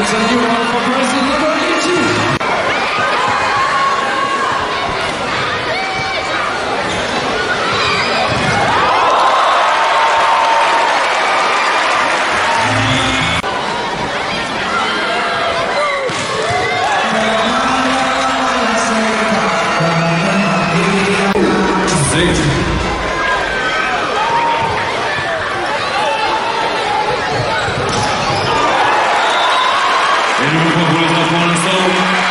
It's a new one for Brazil number 82. And we're going to put it up on the song.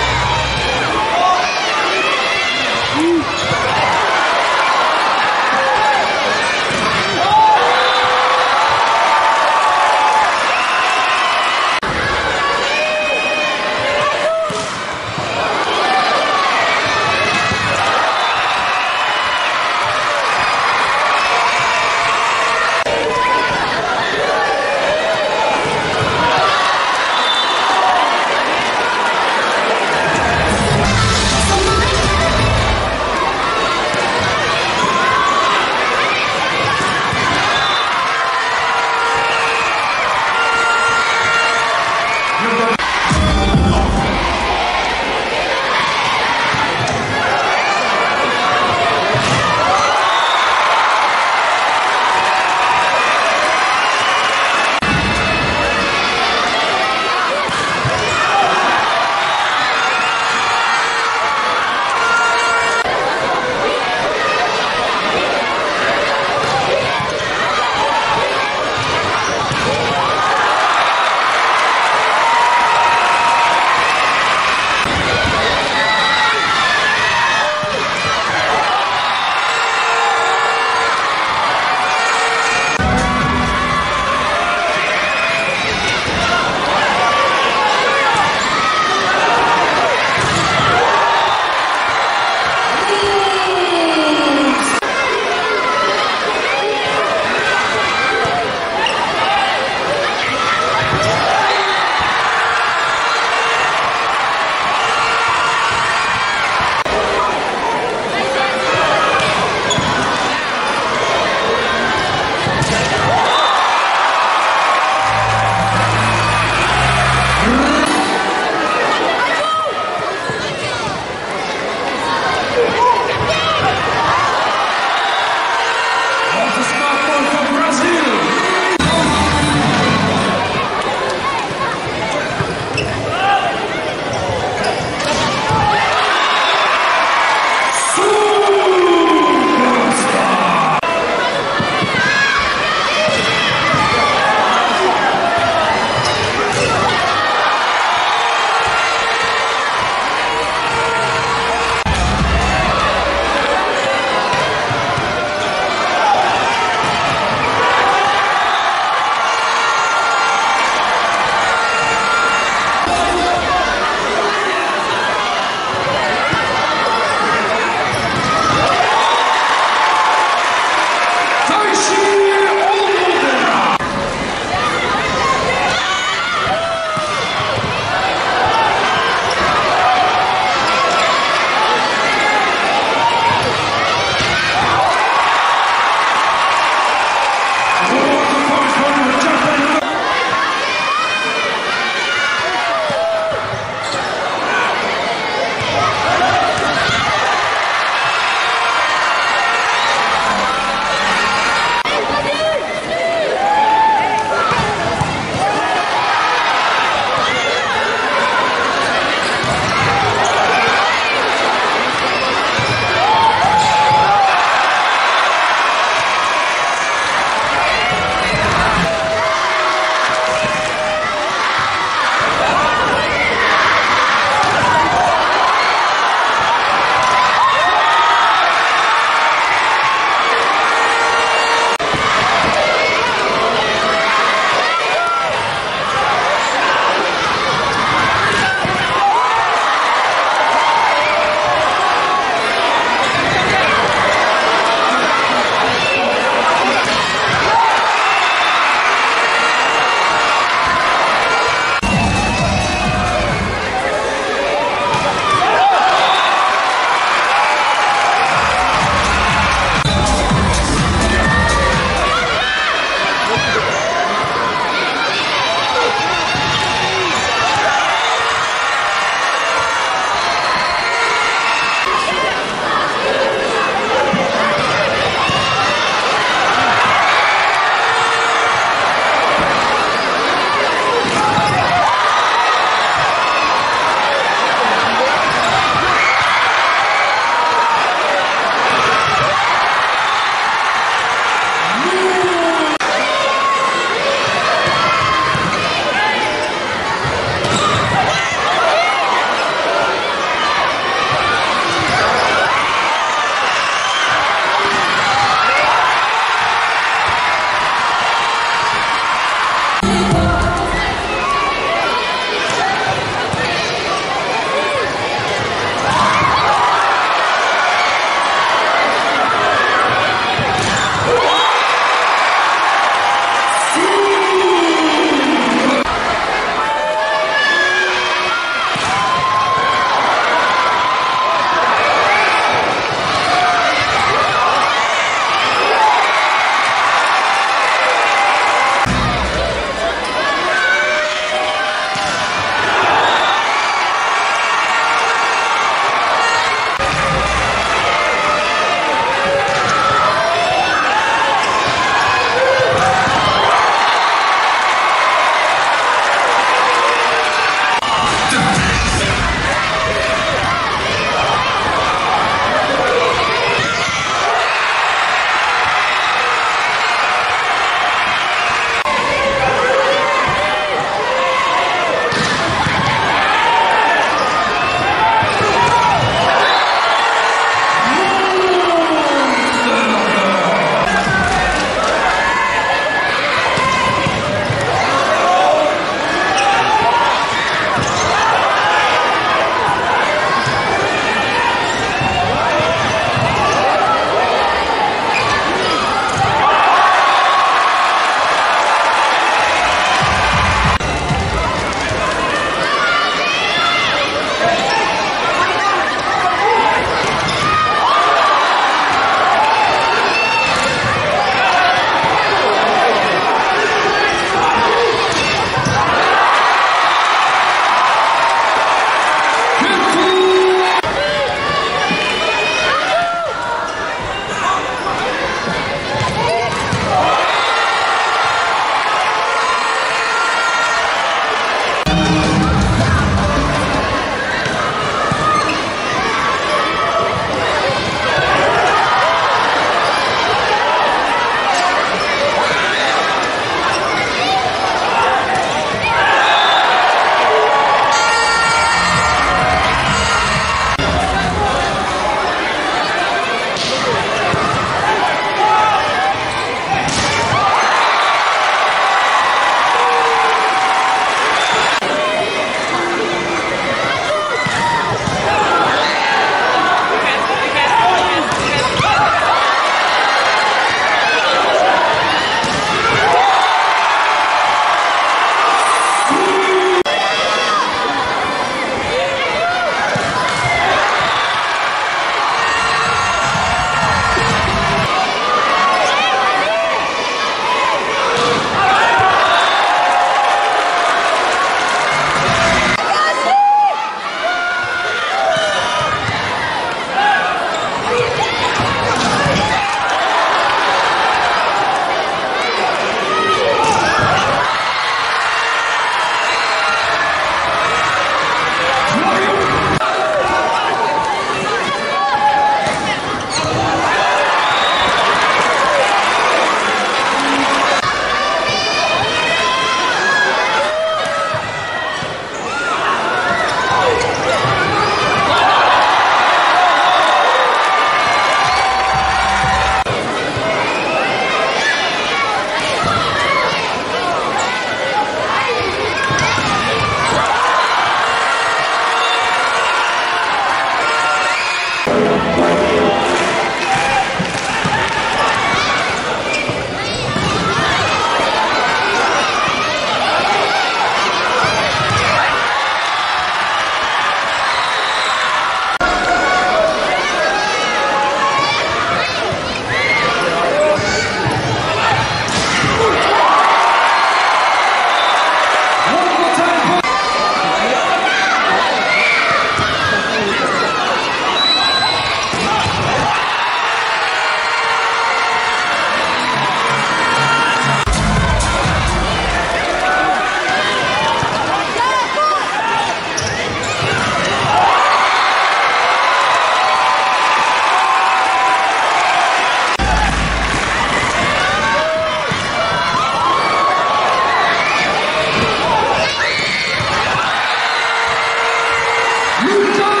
Utah!